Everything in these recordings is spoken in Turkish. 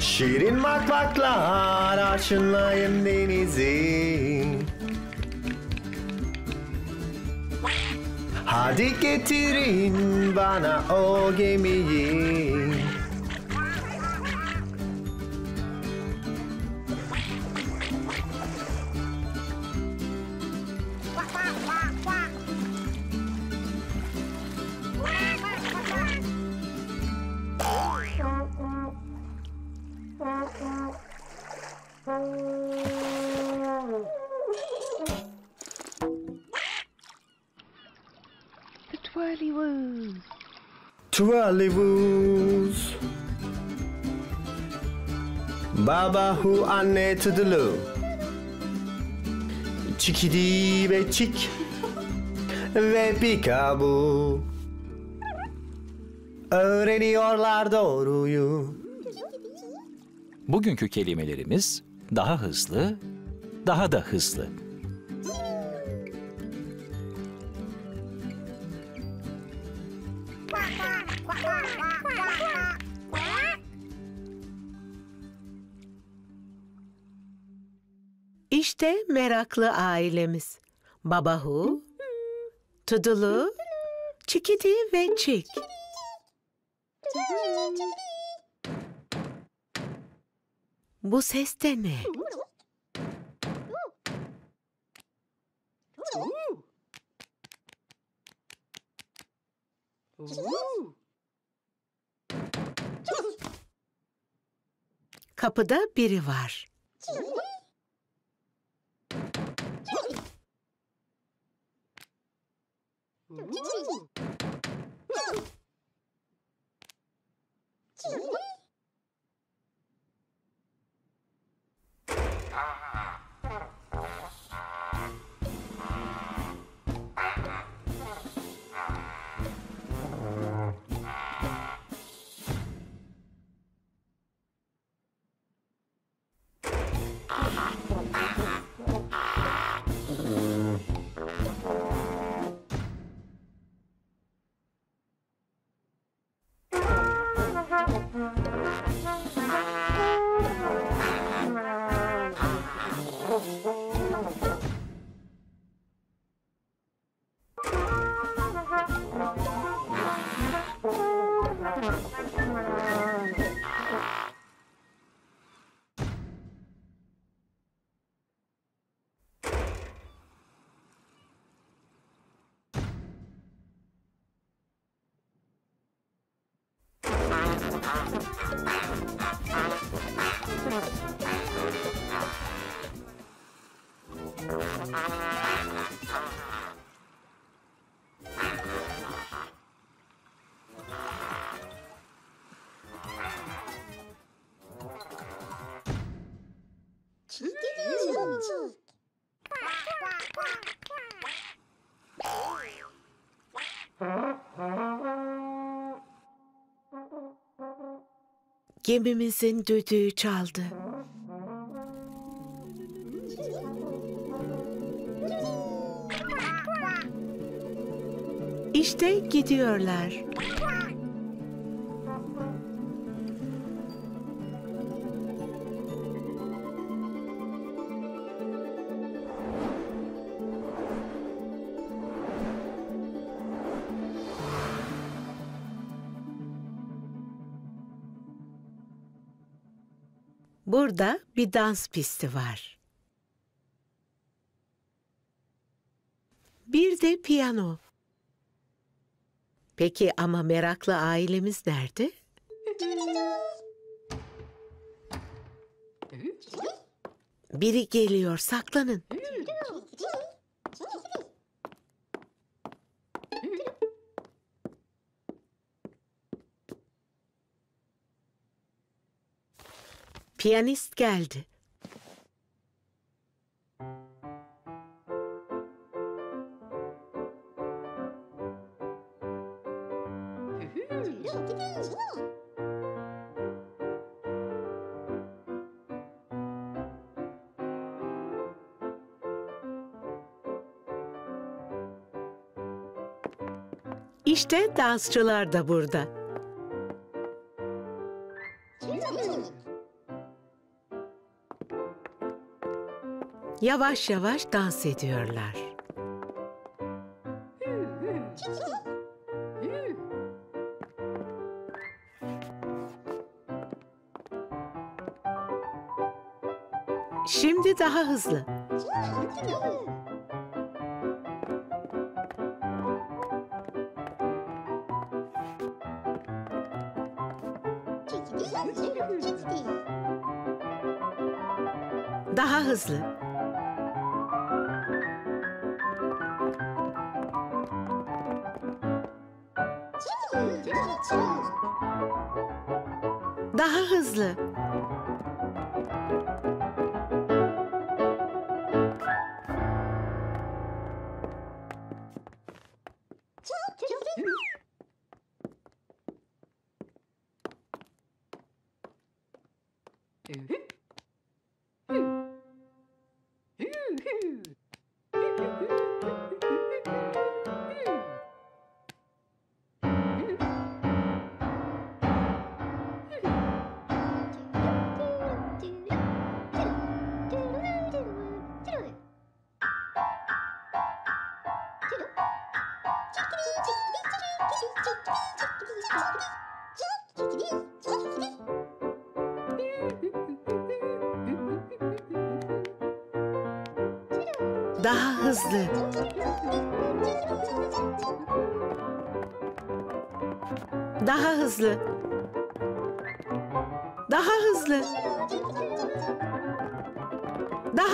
Şirin bakmaklar arşınlayın denizi. Hadi getirin bana o gemiyi. Twirlywoos. Twirlywoos. Babahu anne Toodloo. Chickedy ve Chick ve Peekaboo. Öğreniyorlar doğruyu. Bugünkü kelimelerimiz daha hızlı, daha da hızlı. İşte meraklı ailemiz. Babahu, Toodloo, Chickedy ve Chick. Bu ses de ne? Kapıda biri var. Gemimizin düdüğü çaldı. İşte gidiyorlar. Burada bir dans pisti var. Bir de piyano. Peki ama meraklı ailemiz nerede? Biri geliyor, saklanın. Piyanist geldi. İşte dansçılar da burada. Yavaş yavaş dans ediyorlar. Şimdi daha hızlı. Daha hızlı. Daha hızlı. Daha hızlı. Daha hızlı. Daha hızlı. Daha hızlı. Daha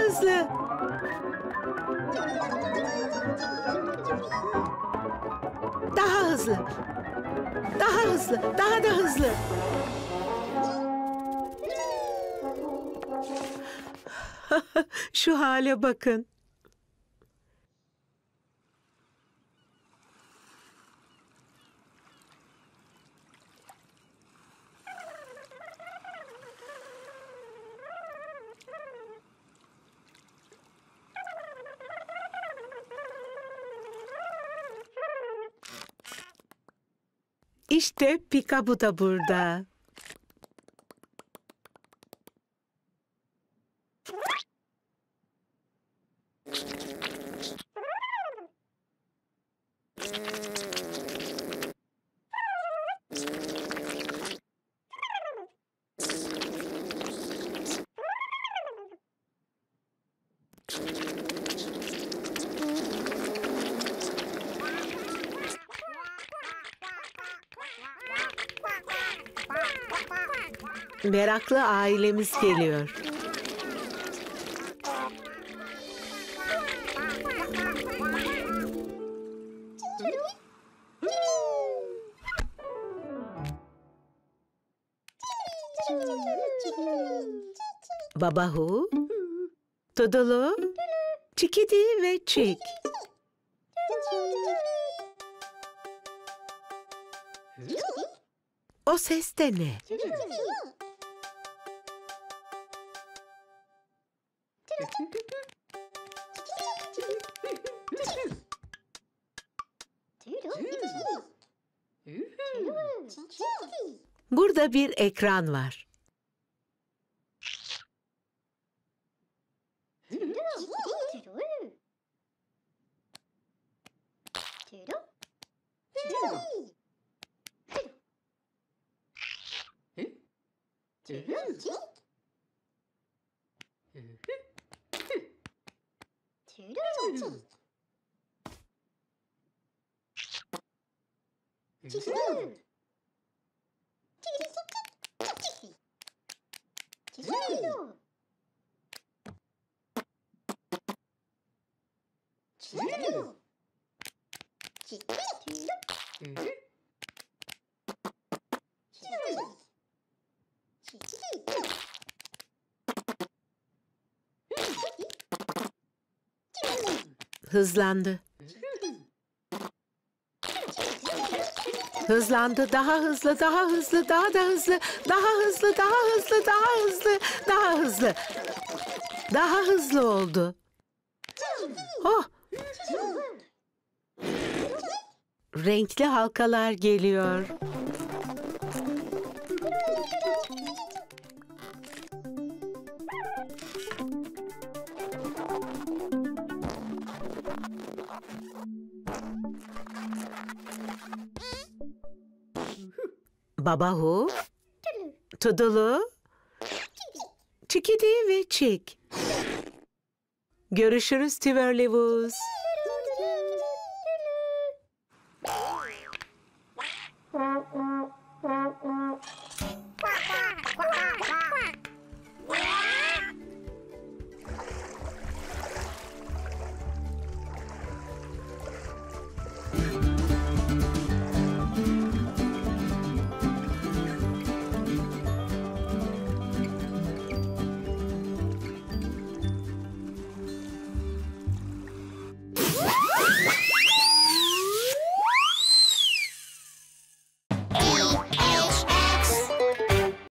hızlı. Daha hızlı. Daha hızlı. Daha da hızlı. Şu hale bakın. İşte Peekaboo da burada. Meraklı ailemiz geliyor. Babahu, Toodloo, Chickedy ve Chick. O ses de ne? Burada bir ekran var. Hızlandı. Hızlandı, daha hızlı, daha hızlı, daha da hızlı, daha hızlı, daha hızlı, daha hızlı, daha hızlı. Daha hızlı oldu. Oh! Renkli halkalar geliyor. Babahu, Toodloo, Chickedy ve Chick. Görüşürüz Twirlywoos.